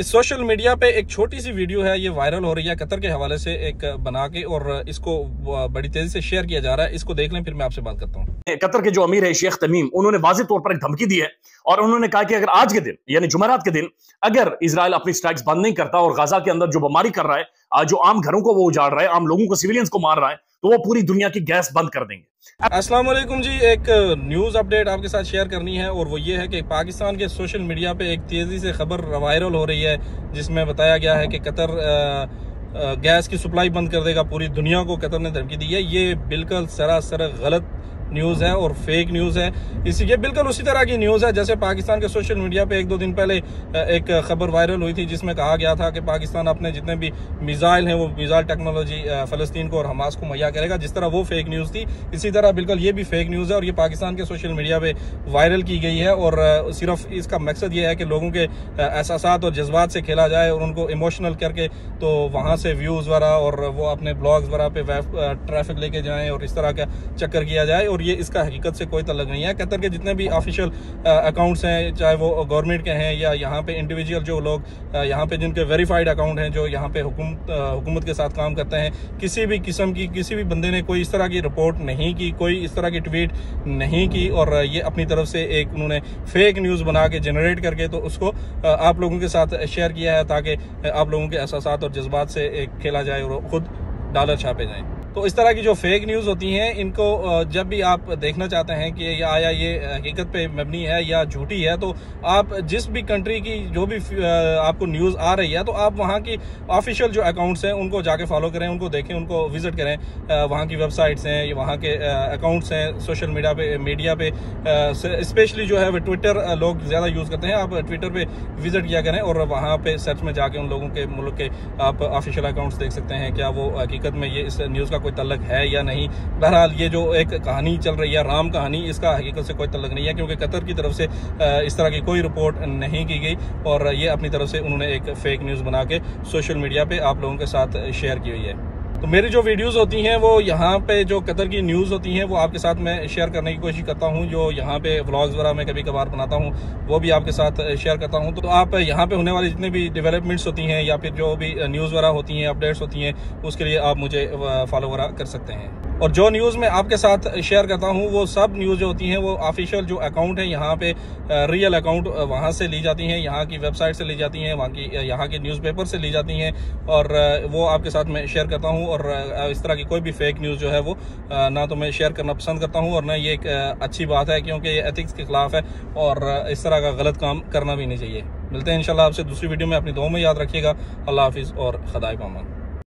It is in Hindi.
इस सोशल मीडिया पे एक छोटी सी वीडियो है, ये वायरल हो रही है कतर के हवाले से एक बना के, और इसको बड़ी तेजी से शेयर किया जा रहा है। इसको देख लें, फिर मैं आपसे बात करता हूँ। कतर के जो अमीर है शेख तमीम, उन्होंने वाज़े तौर पर एक धमकी दी है और उन्होंने कहा कि अगर आज के दिन यानी जुमेरात के दिन अगर इसराइल अपनी स्ट्राइक्स बंद नहीं करता और गाजा के अंदर जो बमबारी कर रहा है, जो आम घरों को वो उजाड़ रहा है, आम लोगों को, सिविलियंस को मार रहा है, तो वो पूरी दुनिया की गैस बंद कर देंगे। अस्सलाम वालेकुम जी, एक न्यूज अपडेट आपके साथ शेयर करनी है और वो ये है कि पाकिस्तान के सोशल मीडिया पे एक तेजी से खबर वायरल हो रही है जिसमें बताया गया है कि कतर गैस की सप्लाई बंद कर देगा, पूरी दुनिया को कतर ने धमकी दी है। ये बिल्कुल सरासर गलत न्यूज़ है और फेक न्यूज़ है। इसी ये बिल्कुल उसी तरह की न्यूज़ है जैसे पाकिस्तान के सोशल मीडिया पे एक दो दिन पहले एक खबर वायरल हुई थी जिसमें कहा गया था कि पाकिस्तान अपने जितने भी मिसाइल हैं वो मिसाइल टेक्नोलॉजी फ़लस्तीन को और हमास को मुहैया करेगा। जिस तरह वो फेक न्यूज़ थी, इसी तरह बिल्कुल ये भी फेक न्यूज़ है और ये पाकिस्तान के सोशल मीडिया पर वायरल की गई है। और सिर्फ इसका मकसद ये है कि लोगों के एहसासात और जज्बात से खेला जाए और उनको इमोशनल करके तो वहाँ से व्यूज़ वगैरह और वो अपने ब्लॉग्स वगैरह पर ट्रैफिक लेके जाएँ और इस तरह का चक्कर किया जाए। और ये इसका हकीकत से कोई तल्लुक नहीं है। कतर के जितने भी ऑफिशियल अकाउंट्स हैं, चाहे वो गवर्नमेंट के हैं या यहाँ पे इंडिविजुअल जो लोग यहाँ पे जिनके वेरीफाइड अकाउंट हैं, जो यहाँ पे हुकूमत के साथ काम करते हैं, किसी भी किस्म की किसी भी बंदे ने कोई इस तरह की रिपोर्ट नहीं की, कोई इस तरह की ट्वीट नहीं की। और ये अपनी तरफ से एक उन्होंने फेक न्यूज़ बना के जनरेट करके तो उसको आप लोगों के साथ शेयर किया है ताकि आप लोगों के एहसासात और जज्बात से खेला जाए और ख़ुद डॉलर छापे जाएँ। तो इस तरह की जो फेक न्यूज़ होती हैं, इनको जब भी आप देखना चाहते हैं कि आया ये हकीकत पे मबनी है या झूठी है, तो आप जिस भी कंट्री की जो भी आपको न्यूज़ आ रही है तो आप वहाँ की ऑफिशियल जो अकाउंट्स हैं उनको जाके फॉलो करें, उनको देखें, उनको विज़िट करें। वहाँ की वेबसाइट्स हैं, वहाँ के अकाउंट्स हैं सोशल मीडिया पे स्पेशली जो है वो ट्विटर लोग ज़्यादा यूज़ करते हैं। आप ट्विटर पर विज़िट किया करें और वहाँ पर सर्च में जाके उन लोगों के मुल्क के आप ऑफिशियल अकाउंट्स देख सकते हैं क्या वो हकीकत में ये इस न्यूज़ का कोई तल्लक है या नहीं। बहरहाल ये जो एक कहानी चल रही है राम कहानी, इसका हकीकत से कोई तल्लक नहीं है क्योंकि कतर की तरफ से इस तरह की कोई रिपोर्ट नहीं की गई और ये अपनी तरफ से उन्होंने एक फेक न्यूज़ बना के सोशल मीडिया पे आप लोगों के साथ शेयर की हुई है। तो मेरी जो वीडियोस होती हैं वो यहाँ पे जो कतर की न्यूज़ होती हैं वो आपके साथ मैं शेयर करने की कोशिश करता हूँ। जो यहाँ पे व्लॉग्स वगैरह मैं कभी कभार बनाता हूँ वो भी आपके साथ शेयर करता हूँ। तो आप यहाँ पे होने वाली जितने भी डेवलपमेंट्स होती हैं या फिर जो भी न्यूज़ वगैरह होती हैं, अपडेट्स होती हैं, उसके लिए आप मुझे फॉलो वगैरह कर सकते हैं। और जो न्यूज़ मैं आपके साथ शेयर करता हूँ वो सब न्यूज़ जो होती हैं वो ऑफिशियल जो अकाउंट है यहाँ पे रियल अकाउंट वहाँ से ली जाती हैं, यहाँ की वेबसाइट से ली जाती हैं, वहाँ की यहाँ के न्यूज़पेपर से ली जाती हैं और वो आपके साथ मैं शेयर करता हूँ। और इस तरह की कोई भी फेक न्यूज़ जो है वो ना तो मैं शेयर करना पसंद करता हूँ और ना ये एक अच्छी बात है क्योंकि ये एथिक्स के ख़िलाफ़ है और इस तरह का गलत काम करना भी नहीं चाहिए। मिलते हैं इंशाल्लाह आपसे दूसरी वीडियो में। अपनी दुआओं में याद रखिएगा। अल्लाह हाफिज़ और खुदा हाफ़िज़।